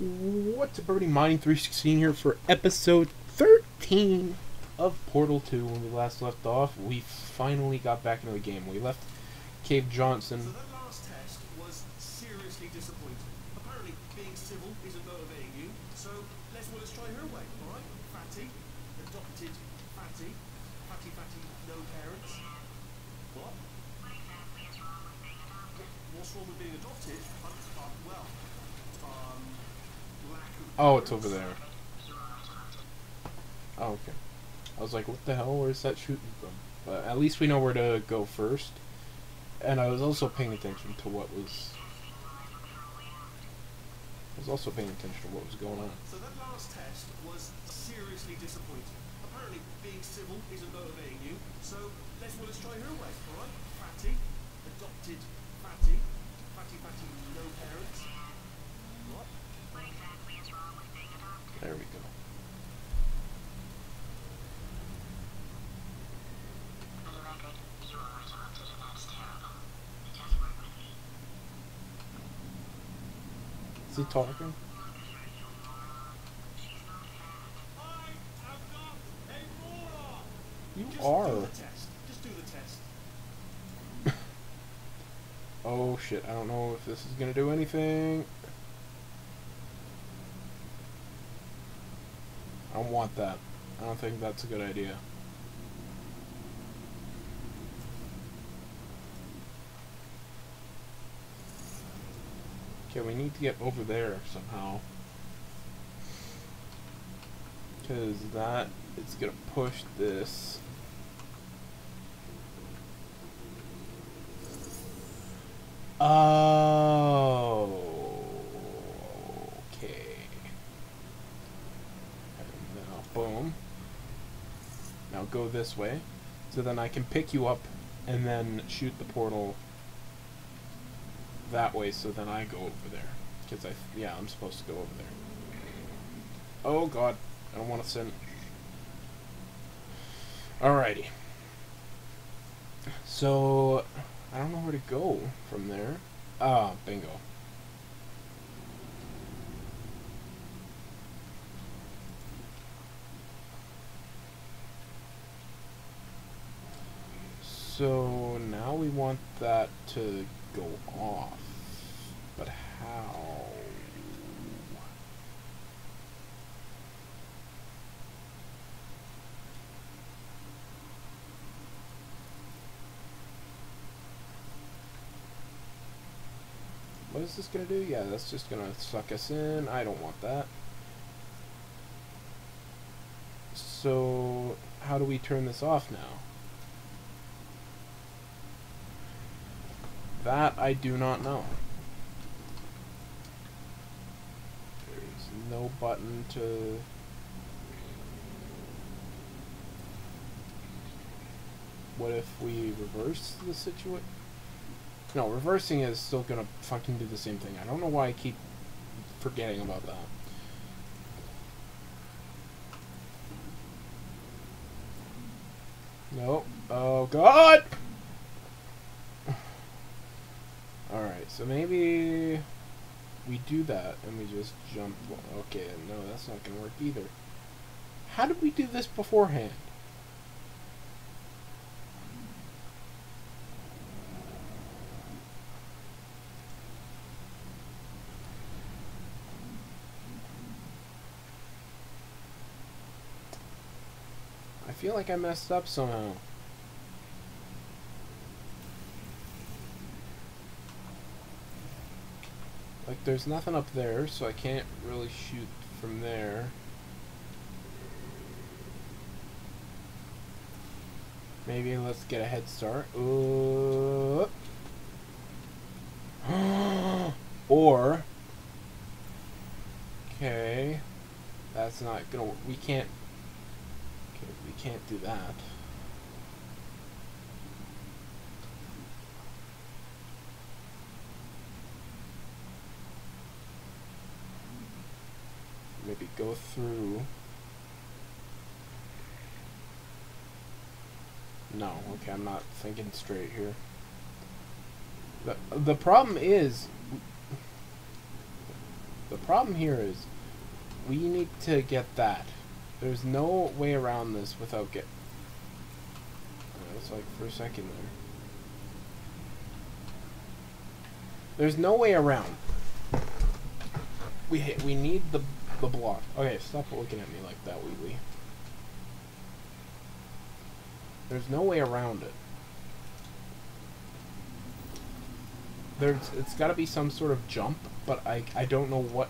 What's up, everybody? Mining316 here for episode 13 of Portal 2. When we last left off, we finally got back into the game. We left Cave Johnson. So that last test was seriously disappointing. Apparently, being civil isn't motivating you, so let's try her way, alright? Fatty, adopted Fatty, Fatty, no parents. What? What's wrong with being adopted? Well... Oh, it's over there. Oh, okay. I was like, what the hell? Where's that shooting from? But at least we know where to go first. And I was also paying attention to what was... going on. So that last test was seriously disappointing. Apparently, being civil isn't motivating you, so let's try her way, alright? Fatty, adopted Fatty, Fatty, no parents. What? There we go. For the record, you were adopted, and that's terrible. It doesn't work with me. Is he talking? You are. Just do the test. Oh shit! I don't know if this is gonna do anything. I don't want that. I don't think that's a good idea. Okay, we need to get over there somehow. Because that is going to push this. Oh. Boom. Now go this way, so then I can pick you up and then shoot the portal that way, so then I go over there. Because I'm supposed to go over there. Oh god, I don't want to send... Alrighty. So, I don't know where to go from there. Ah, bingo. So now we want that to go off, but how? What is this gonna do? Yeah, that's just gonna suck us in. I don't want that. So how do we turn this off now? That I do not know. There's no button to... What if we reverse the situation? No, reversing is still gonna fucking do the same thing. I don't know why I keep forgetting about that. Nope. Oh god! Alright, so maybe we do that and we just jump. Okay, no, that's not going to work either. How did we do this beforehand? I feel like I messed up somehow. Like, there's nothing up there, so I can't really shoot from there. Maybe let's get a head start. Or... Okay. That's not gonna work. We can't... Okay, we can't do that. Maybe go through. No, okay, I'm not thinking straight here. The problem is The problem here is we need to get that. There's no way around this without get. It was like for a second there. There's no way around. We need the block. Okay, stop looking at me like that, Wheatley. There's no way around it. It's got to be some sort of jump, but I don't know what.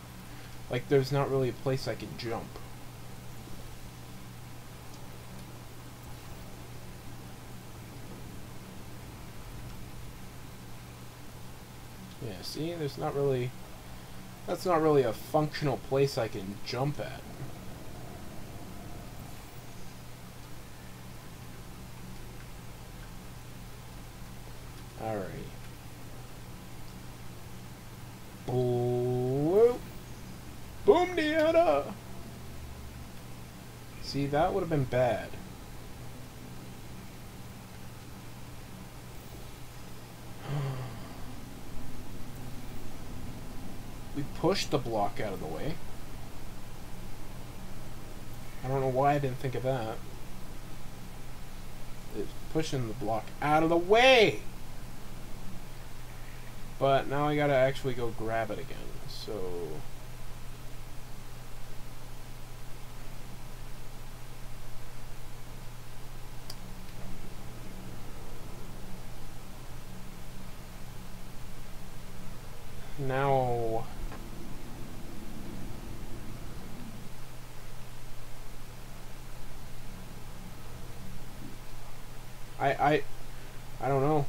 Like, there's not really a place I can jump. Yeah, see, there's not really. That's not really a functional place I can jump at. Alright. Boom! Boom, Deanna! See, that would have been bad. We pushed the block out of the way. I don't know why I didn't think of that. It's pushing the block out of the way! But now I gotta actually go grab it again, so. Now. I don't know.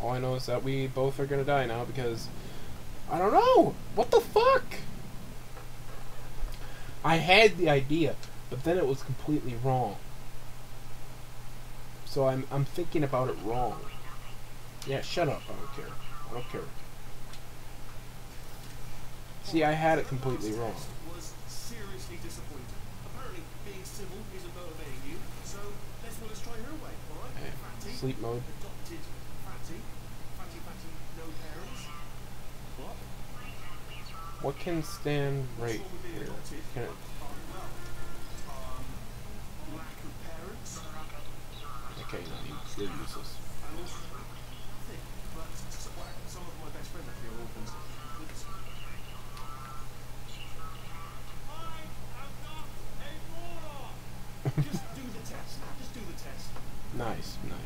All I know is that we both are gonna die now because I don't know! What the fuck? I had the idea, but then it was completely wrong. So I'm thinking about it wrong. Yeah, shut up, I don't care. I don't care. See, I had it completely wrong. Was seriously disappointed. Apparently being civil isn't motivating you, so let's try her way, alright? Sleep mode. What can stand right here? Can it? Okay, no, you're useless. Just do the test. Just do the test. Nice, nice.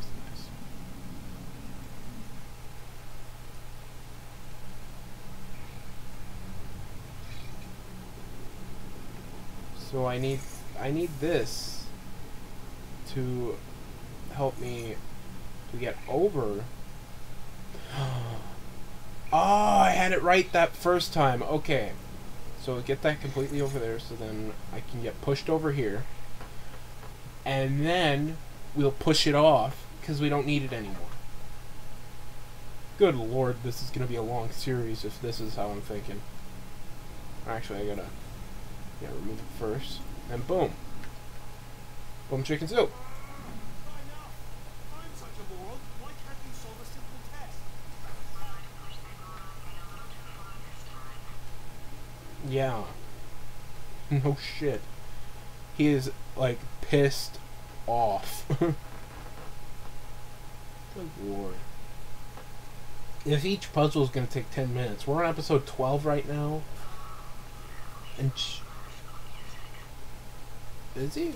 So I need this to help me to get over. Oh, I had it right that first time. Okay. So get that completely over there so then I can get pushed over here. And then we'll push it off because we don't need it anymore. Good lord, this is going to be a long series if this is how I'm thinking. Actually, I gotta... yeah, remove it first, and boom. Boom chicken soup. I'm such a moron. Why can't you solve a simple test? Yeah. No shit. He is, like, pissed off. Good lord. If each puzzle is going to take 10 minutes, we're on episode 12 right now. And... is he?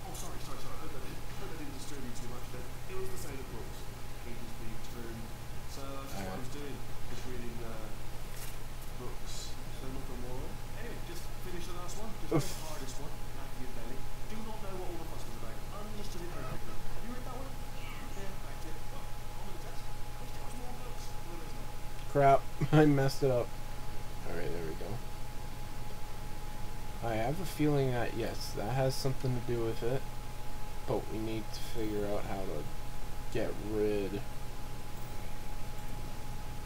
Oh, sorry. I didn't disturb you too much then. It was the same of course. Pages being turned. So that's what I was doing. Just reading books. So not a moral. Anyway, just finish the last one. Just finish the hardest one. After your belly. Do not know what all the fuss was about. Understood it perfectly. Have you read that one? Yeah, I did. Well, on the test. Which one's more books? Well, there's not. Crap. I messed it up. Alright, there we go. I have a feeling that, yes, that has something to do with it. But we need to figure out how to get rid.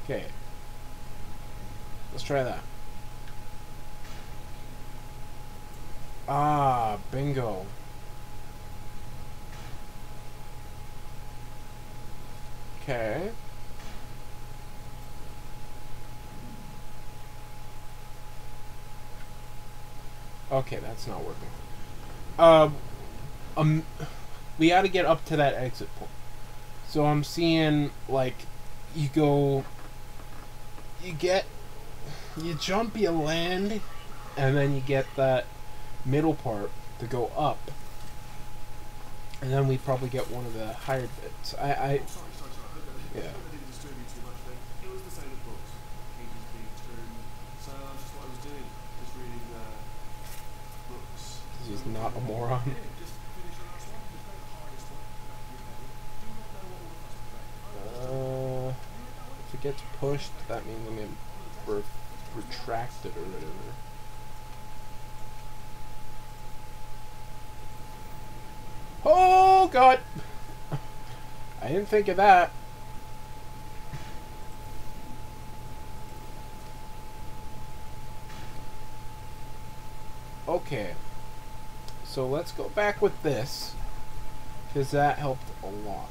Okay. Let's try that. Ah, bingo. Okay. Okay, that's not working. We gotta get up to that exit point. So I'm seeing, like, you go, you get, you jump, you land, and then you get that middle part to go up. And then we probably get one of the higher bits. Sorry. Yeah. He's not a moron. If it gets pushed, that means I'm gonna retract it or whatever. Oh god! I didn't think of that. Okay. So let's go back with this, because that helped a lot.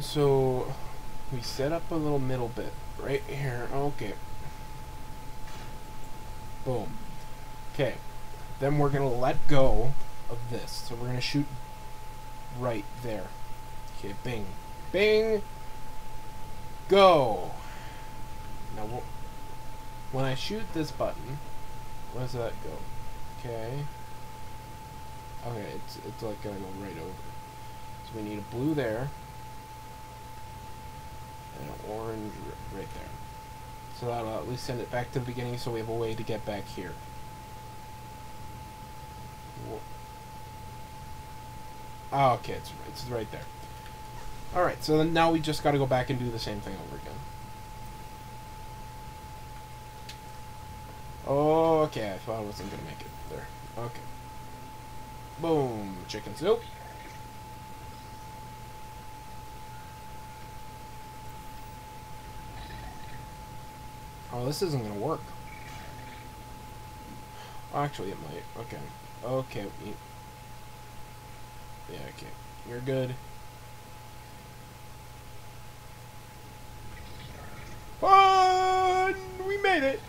So we set up a little middle bit right here. Okay. Boom. Okay. Then we're going to let go of this. So we're going to shoot right there. Okay, bing. Bing. Go. Now, when I shoot this button, where does that go? Okay. Okay, it's like gonna go right over. So we need a blue there and an orange right there. So that'll at least send it back to the beginning, so we have a way to get back here. Oh, okay, it's right there. All right, so then now we just got to go back and do the same thing over again. Oh, okay, I thought I wasn't gonna make it there. Okay. Boom, chicken soup. Oh, this isn't gonna work. Actually, it might. Okay. Okay. Yeah, okay. You're good. Fun! We made it!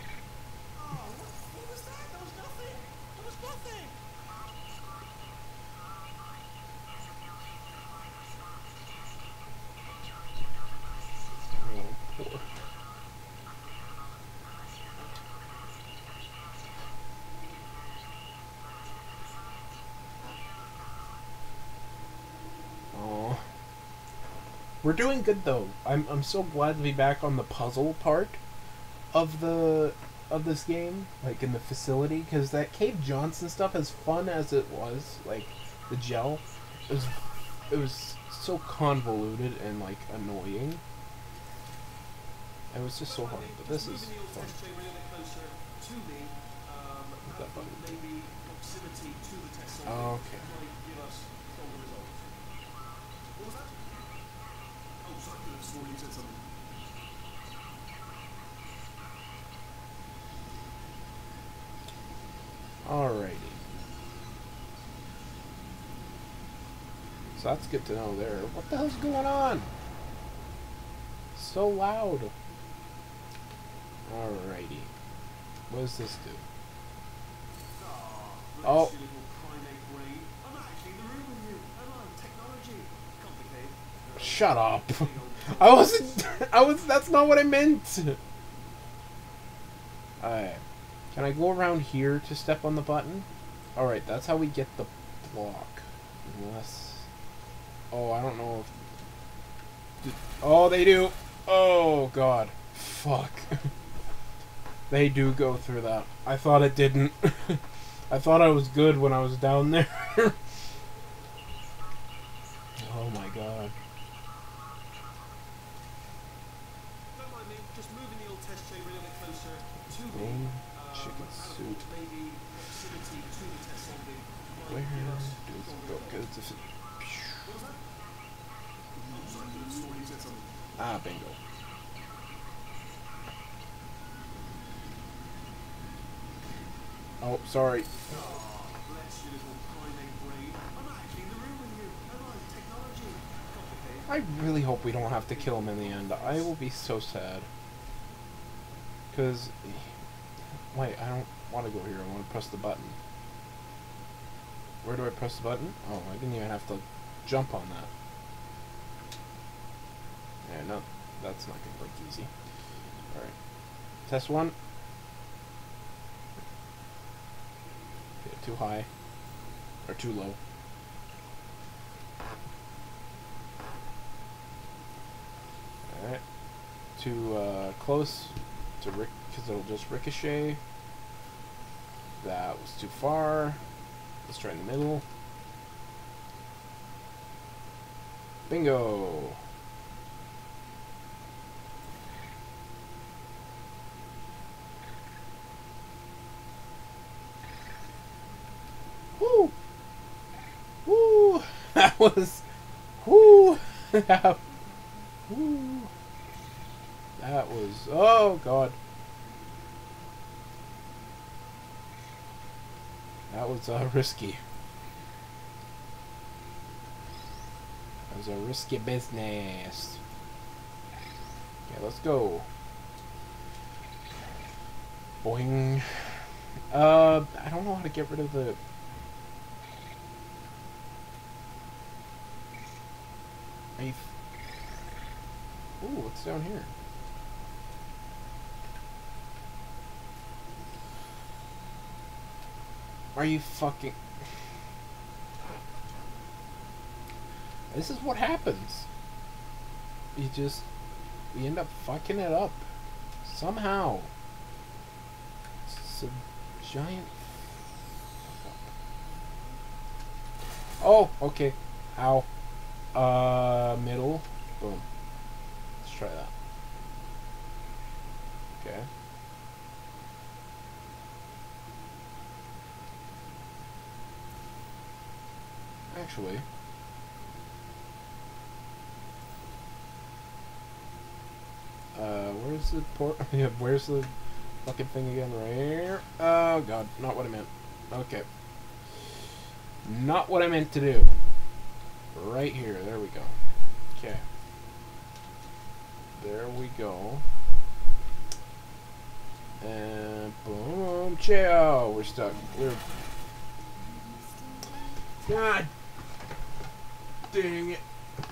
We're doing good though. I'm so glad to be back on the puzzle part of this game, like in the facility, because that Cave Johnson stuff, as fun as it was, like the gel, it was so convoluted and like annoying. It was just so hard. But this is fun. That button. Okay. Alrighty. So that's good to know there. What the hell's going on? So loud. Alrighty. What does this do? Oh. Shut up. That's not what I meant. Alright. Can I go around here to step on the button? Alright, that's how we get the block. Unless... Oh, I don't know if... Oh, they do. Oh, God. Fuck. They do go through that. I thought it didn't. I thought I was good when I was down there. Oh, my God. Boom. Chicken soup. Where does it go? Because ah, bingo. Oh, sorry. Oh, bless your little primate brain. I'm hacking the room with you. I'm on technology. I really hope we don't have to kill him in the end. I will be so sad. Because... Wait, I don't want to go here. I want to press the button. Where do I press the button? Oh, I didn't even have to jump on that. Yeah, no, that's not going to look easy. Alright. Test one. Yeah, too high. Or too low. Alright. Too close. Because it'll just ricochet. That was too far. Let's try in the middle. Bingo! Woo! Woo! That was... Woo! Woo! That was... Oh, God. That was risky. That was a risky business. Okay, let's go. Boing. I don't know how to get rid of the... Ooh, what's down here? Are you fucking... This is what happens. We end up fucking it up. Somehow. It's a giant... Oh, okay. Ow. Middle. Boom. Let's try that. Okay. Actually, where's the port? Yeah, where's the fucking thing again? Right here. Oh God, not what I meant. Okay, not what I meant to do. Right here. There we go. Okay. There we go. And boom, ciao. We're stuck. We're God. Dang it. You're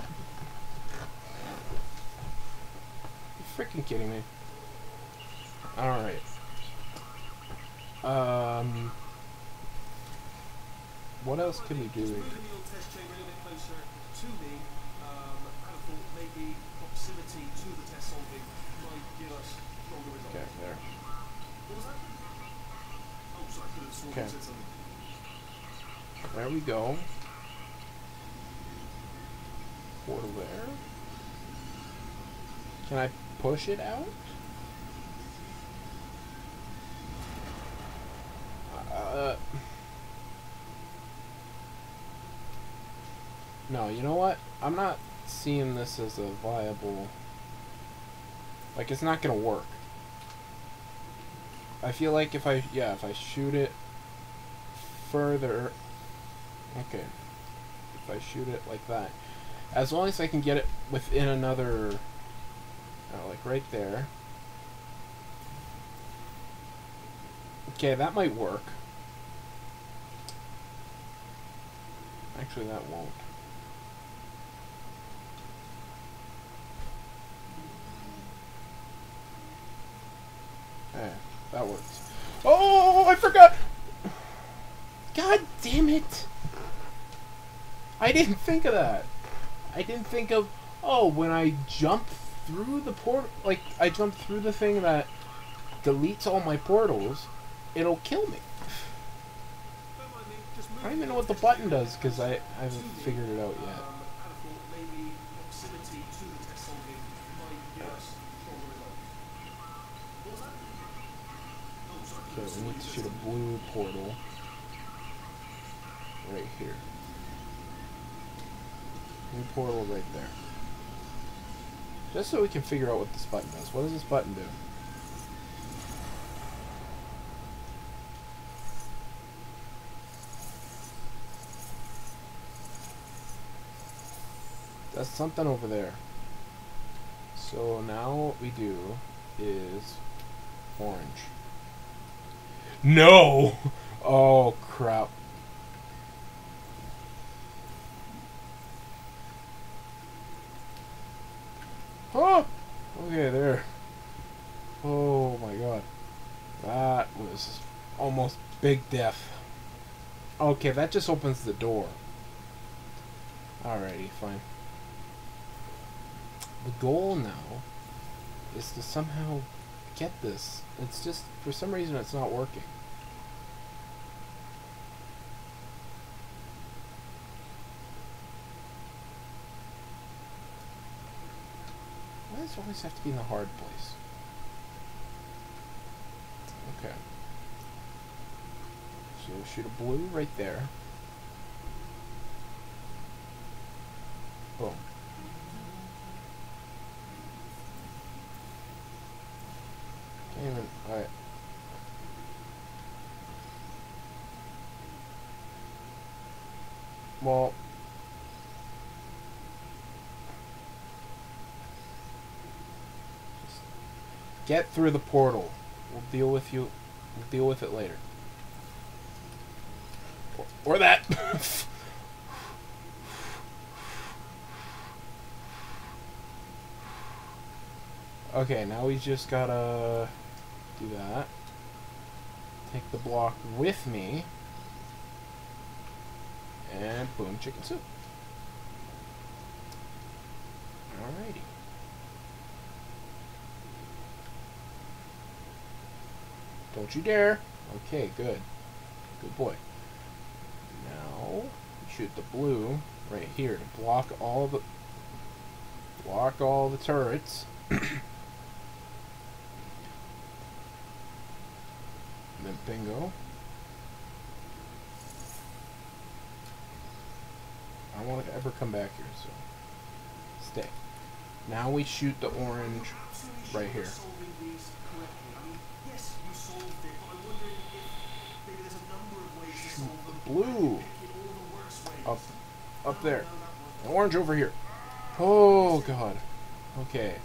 freaking kidding me. Alright. What else can we do here? Okay, there. Okay. There we go. Portal there. Can I push it out? No, you know what? I'm not seeing this as a viable... Like, it's not gonna work. I feel like if I... Yeah, if I shoot it further... Okay. If I shoot it like that. As long as I can get it within another... like right there. Okay, that might work. Actually, that won't. Eh, that works. Oh, I forgot! God damn it! I didn't think of that. I didn't think of, oh, when I jump through the portal, like, I jump through the thing that deletes all my portals, it'll kill me. I don't even know what the button does, because I haven't figured it out yet. Okay, we need to shoot a blue portal right here. New portal right there. Just so we can figure out what this button does. What does this button do? That's something over there. So now what we do is orange. No! Oh, crap. Oh! Okay, there. Oh my god. That was almost big death. Okay, that just opens the door. Alrighty, fine. The goal now is to somehow get this. It's just, for some reason, it's not working. Why does it always have to be in the hard place? Okay. So shoot a blue right there. Boom. Can't even, alright. Well. Just get through the portal. We'll deal with you. We'll deal with it later. Or that. Okay, now we just gotta do that. Take the block with me. And boom, chicken soup. Alrighty. Don't you dare. Okay, good. Good boy. Now, shoot the blue right here to block all the turrets. Then bingo. I don't want to ever come back here, so stay. Now we shoot the orange right here. Shoot the blue up there. The orange over here. Oh god. Okay.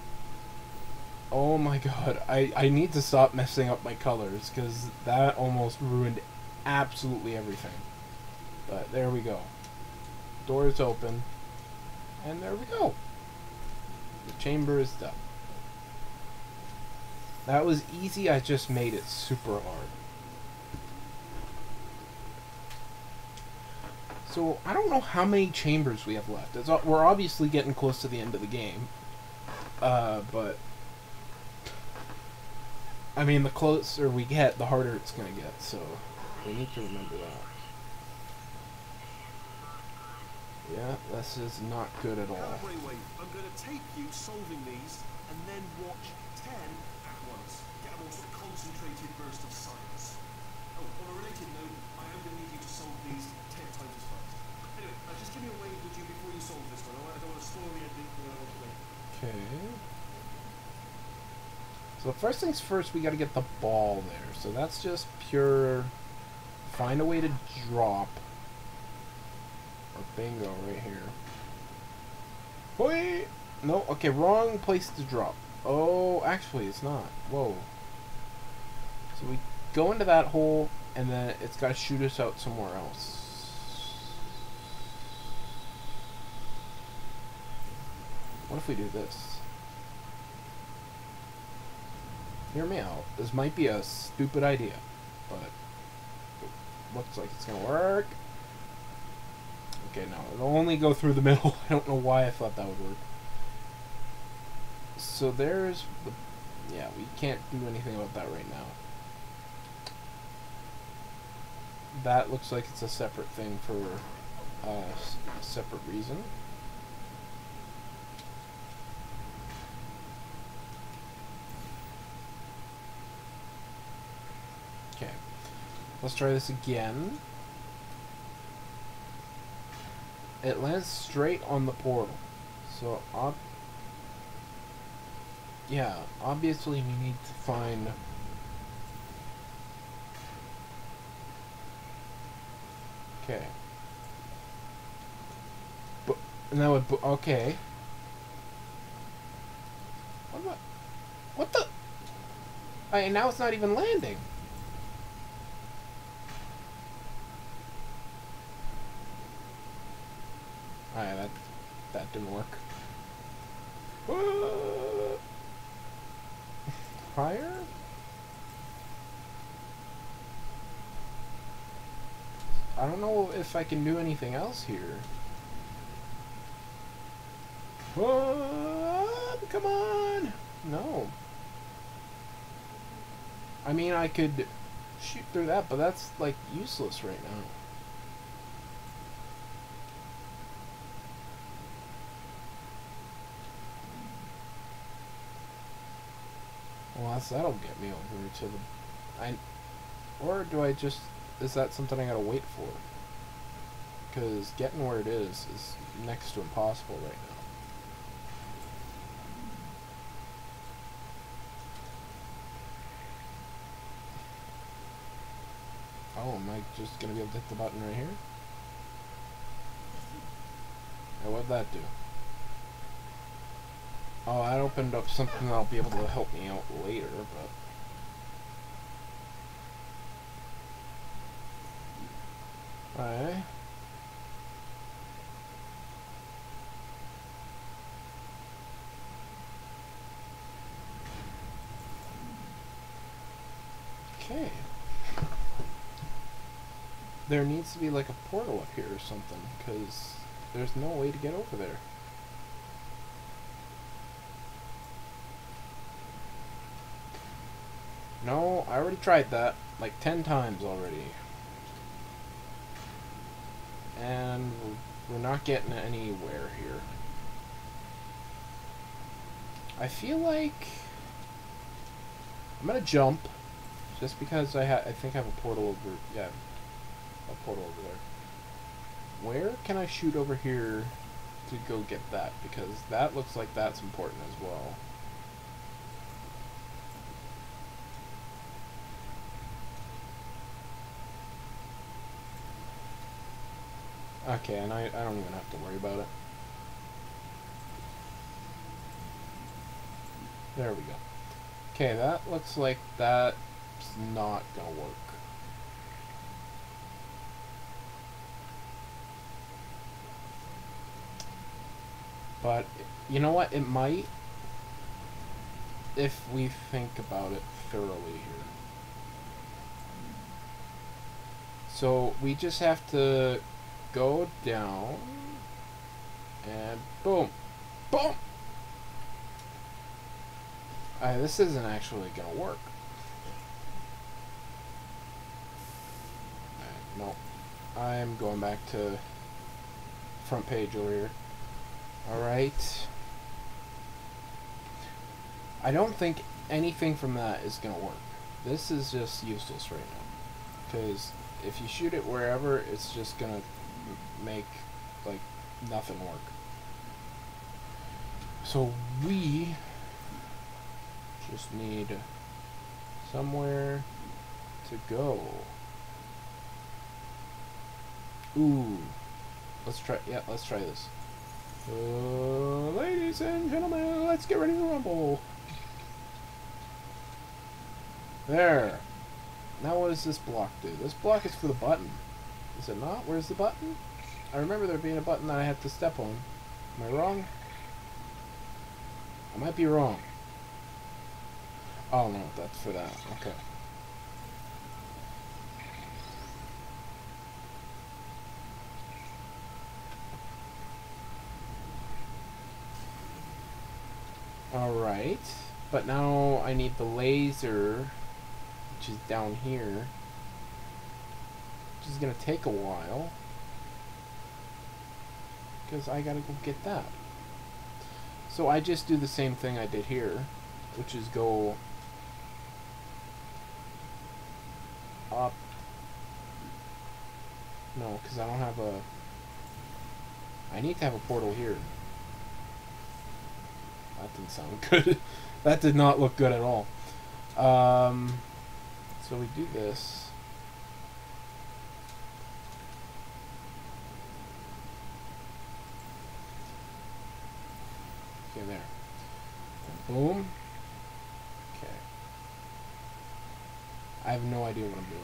Oh my god, I need to stop messing up my colors, because that almost ruined absolutely everything. But there we go. Doors open. And there we go. The chamber is done. That was easy, I just made it super hard. So, I don't know how many chambers we have left. We're obviously getting close to the end of the game. But... I mean, the closer we get, the harder it's going to get, so we need to remember that. Yeah, this is not good at all. I'm going to take you solving these and then watch 10 at once. Get a more sort of concentrated burst of science. Oh, on a related note, I am going to need you to solve these 10 times as fast. Anyway, just give me a wave with you before you solve this one. I don't want to spoil the ending. Okay. So first things first, we gotta get the ball there. So that's just pure, find a way to drop. Or bingo right here. Wait, no, okay, wrong place to drop. Oh, actually it's not, whoa. So we go into that hole and then it's gotta shoot us out somewhere else. What if we do this? Hear me out. This might be a stupid idea, but it looks like it's gonna work. Okay, no, it'll only go through the middle. I don't know why I thought that would work. So there's the... yeah, we can't do anything about that right now. That looks like it's a separate thing for a separate reason. Let's try this again. It lands straight on the portal. So, obviously we need to find... Okay. But And that would... okay. What am I... what the... and now it's not even landing. Alright, that didn't work. Fire? I don't know if I can do anything else here. Come on! No. I mean, I could shoot through that, but that's, like, useless right now. Well, that'll get me over to the... or do I just... is that something I gotta wait for? Because getting where it is next to impossible right now. Oh, am I just gonna be able to hit the button right here? And what'd that do? Oh, that opened up something that'll be able to help me out later, but... alright. Okay. There needs to be like a portal up here or something, because there's no way to get over there. No, I already tried that like 10 times already. And we're not getting anywhere here. I feel like I'm gonna jump just because I think I have a portal over, yeah, a portal over there. Where can I shoot over here to go get that? Because that looks like that's important as well. Okay, and I don't even have to worry about it. There we go. Okay, that looks like that's not gonna work. But, you know what, it might, if we think about it thoroughly here. So, we just have to... go down and boom, boom. This isn't actually gonna work. Alright, no, I'm going back to front page over here. All right. I don't think anything from that is gonna work. This is just useless right now, because if you shoot it wherever, it's just gonna make like nothing work. So we just need somewhere to go. Ooh, let's try. Yeah, let's try this. Ladies and gentlemen, let's get ready to rumble. There. Now what does this block do? This block is for the button. Is it not? Where's the button? I remember there being a button that I had to step on. Am I wrong? I might be wrong. Oh no, that's for that. Okay. Alright. But now I need the laser, which is down here. Which is gonna take a while, because I gotta go get that. So I just do the same thing I did here, which is go up. No, because I don't have a... I need to have a portal here. That didn't sound good. That did not look good at all. So we do this. Okay, there. Boom. Okay. I have no idea what I'm doing.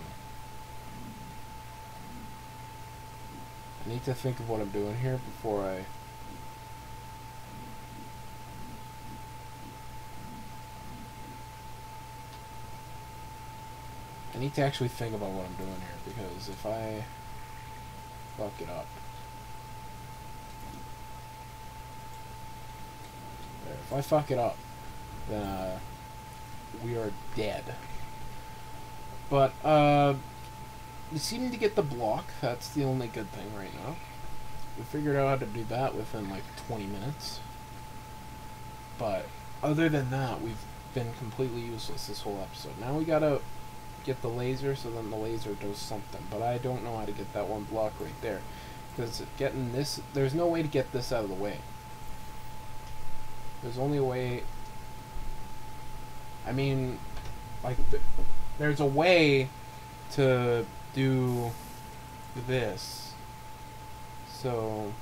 I need to think of what I'm doing here before I... I need to actually think about what I'm doing here, because if I fuck it up... If I fuck it up, then we are dead. But we seem to get the block. That's the only good thing right now. We figured out how to do that within like 20 minutes. But other than that, we've been completely useless this whole episode. Now we gotta get the laser, so then the laser does something. But I don't know how to get that one block right there, because getting this, there's no way to get this out of the way. There's only a way, I mean, like, there's a way to do this, so,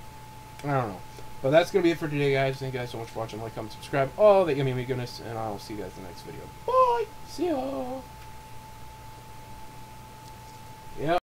I don't know, but that's going to be it for today, guys. Thank you guys so much for watching, like, comment, subscribe, all that yummy goodness, and I'll see you guys in the next video. Bye! See ya! Yep.